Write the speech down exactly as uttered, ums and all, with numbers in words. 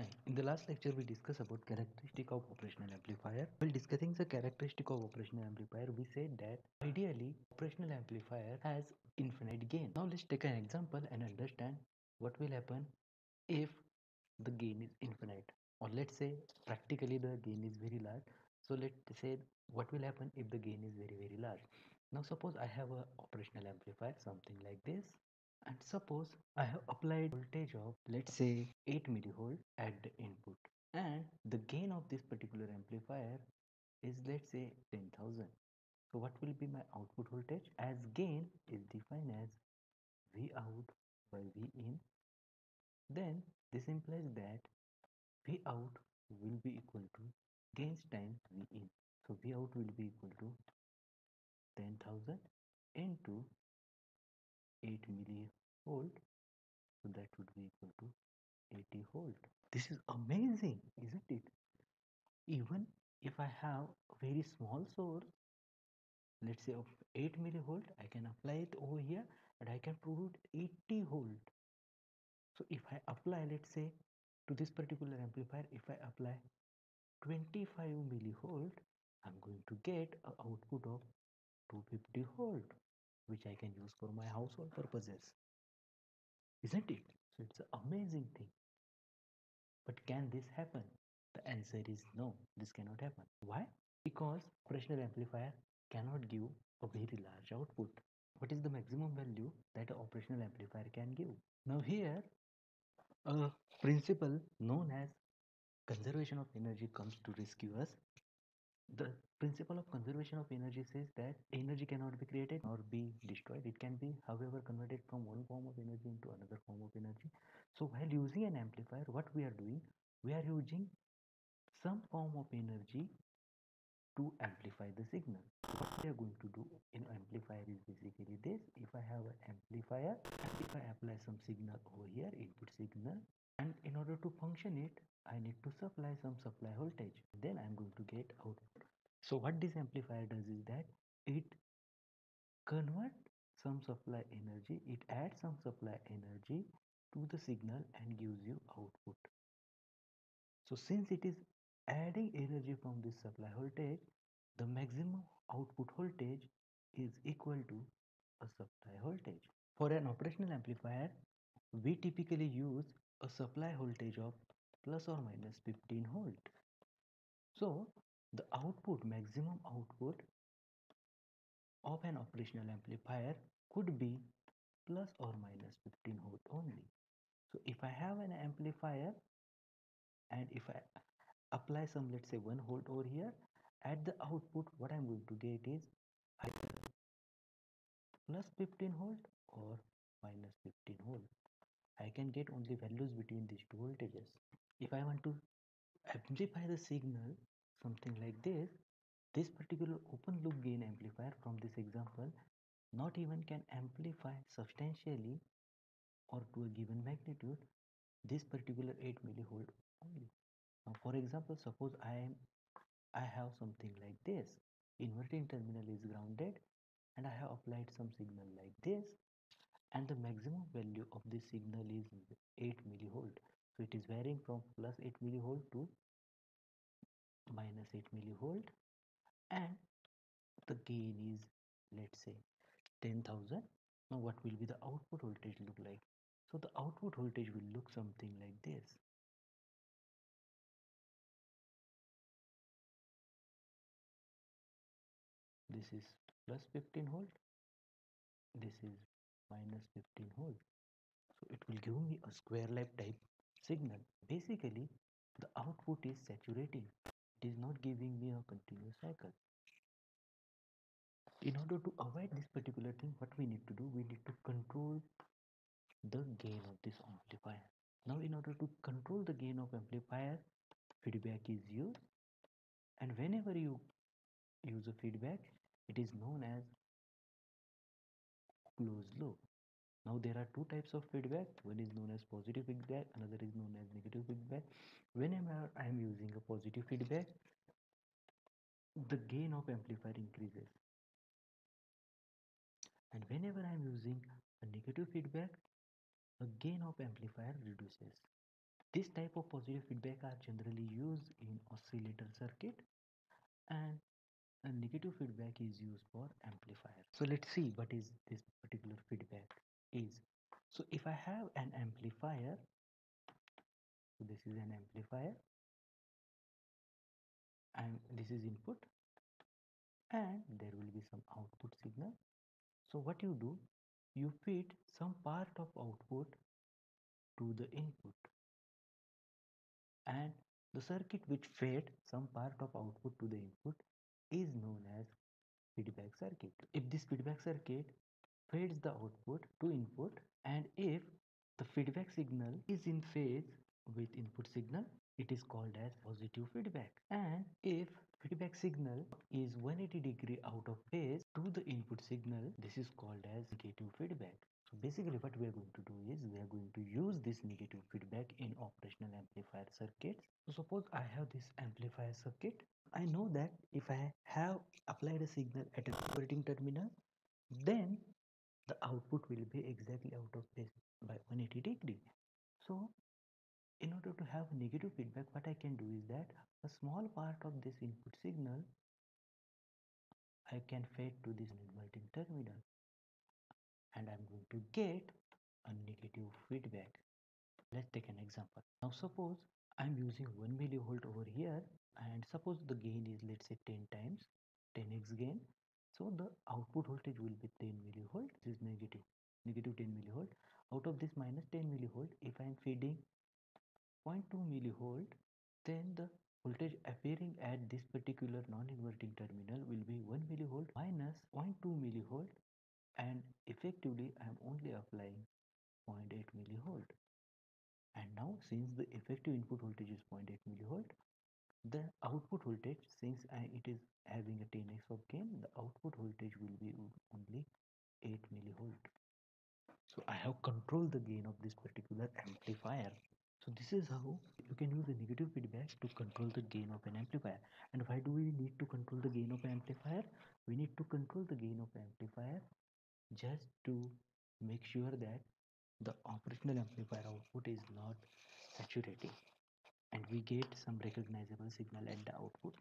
Hi, in the last lecture we discussed about characteristic of operational amplifier. While discussing the characteristic of operational amplifier, we said that ideally operational amplifier has infinite gain. Now let's take an example and understand what will happen if the gain is infinite, or let's say practically the gain is very large. So let's say what will happen if the gain is very very large. Now suppose I have an operational amplifier something like this. And suppose I have applied voltage of let's say eight millivolt at the input, and the gain of this particular amplifier is let's say ten thousand. So what will be my output voltage, as gain is defined as V out by V in. Then this implies that V out will be equal to gains times V in. So V out will be equal to ten thousand into eight millivolt, so that would be equal to eighty volt. This is amazing, isn't it? Even if I have a very small source, let's say of eight millivolt, I can apply it over here and I can produce eighty volt. So if I apply, let's say to this particular amplifier, if I apply twenty-five millivolt, I'm going to get an output of two hundred fifty volt, which I can use for my household purposes, isn't it? So it's an amazing thing. But can this happen? The answer is no, this cannot happen. Why? Because operational amplifier cannot give a very large output. What is the maximum value that an operational amplifier can give? Now here, a principle known as conservation of energy comes to rescue us. The principle of conservation of energy says that energy cannot be created or be destroyed. It can be, however, converted from one form of energy into another form of energy. So while using an amplifier, what we are doing, we are using some form of energy to amplify the signal. What we are going to do in amplifier is basically this. If I have an amplifier, if I apply some signal over here, input signal, and in order to function it, I need to supply some supply voltage, then I'm going to get output. So what this amplifier does is that it converts some supply energy, it adds some supply energy to the signal and gives you output. So since it is adding energy from this supply voltage, the maximum output voltage is equal to a supply voltage. For an operational amplifier, we typically use a supply voltage of plus or minus fifteen volt. So the output, maximum output of an operational amplifier could be plus or minus fifteen volt only. So if I have an amplifier and if I apply some, let's say one volt over here, at the output what I'm going to get is either plus fifteen volt or minus fifteen volt. I can get only values between these two voltages. If I want to amplify the signal something like this, this particular open loop gain amplifier from this example not even can amplify substantially or to a given magnitude this particular eight millivolt only. Now for example, suppose I am I have something like this. Inverting terminal is grounded and I have applied some signal like this, and the maximum value of this signal is eight millivolt. So it is varying from plus eight millivolt to minus eight millivolt, and the gain is let's say ten thousand. Now what will be the output voltage look like? So the output voltage will look something like this. This is plus fifteen volt, this is minus fifteen volt. So it will give me a square like type signal. Basically the output is saturating. It is not giving me a continuous cycle. In order to avoid this particular thing, what we need to do, we need to control the gain of this amplifier. Now in order to control the gain of amplifier, feedback is used, and whenever you use a feedback, it is known as closed loop. Now there are two types of feedback. One is known as positive feedback, another is known as negative feedback. Whenever I am using a positive feedback, the gain of amplifier increases, and whenever I am using a negative feedback, the gain of amplifier reduces. This type of positive feedback are generally used in oscillator circuit, and a negative feedback is used for amplifier. So let's see what is this particular feedback is. So if I have an amplifier, so this is an amplifier and this is input, and there will be some output signal. So what you do, you feed some part of output to the input, and the circuit which fed some part of output to the input is known as feedback circuit. If this feedback circuit fades the output to input, and if the feedback signal is in phase with input signal, it is called as positive feedback. And if feedback signal is one hundred eighty degree out of phase to the input signal, this is called as negative feedback. So basically what we are going to do is we are going to use this negative feedback in operational amplifier circuits. So suppose I have this amplifier circuit. I know that if I have applied a signal at an operating terminal, then the output will be exactly out of phase by one hundred eighty degree. So in order to have negative feedback, what I can do is that a small part of this input signal I can fade to this inverting terminal, and I'm going to get a negative feedback. Let's take an example. Now suppose I'm using one millivolt over here, and suppose the gain is, let's say, ten times, ten x gain. So the output voltage will be ten millivolt. This is negative, negative ten millivolt. Out of this minus ten millivolt, if I'm feeding zero point two millivolt, then the voltage appearing at this particular non-inverting terminal will be one millivolt minus zero point two millivolt, and effectively I am only applying zero point eight millivolt. And now, since the effective input voltage is zero point eight millivolt, the output voltage, since I, it is having a ten x of gain, the output voltage will be only eight millivolt. So I have controlled the gain of this particular amplifier. So this is how you can use a negative feedback to control the gain of an amplifier. And why do we need to control the gain of an amplifier? We need to control the gain of an amplifier just to make sure that the operational amplifier output is not saturating and we get some recognizable signal at the output.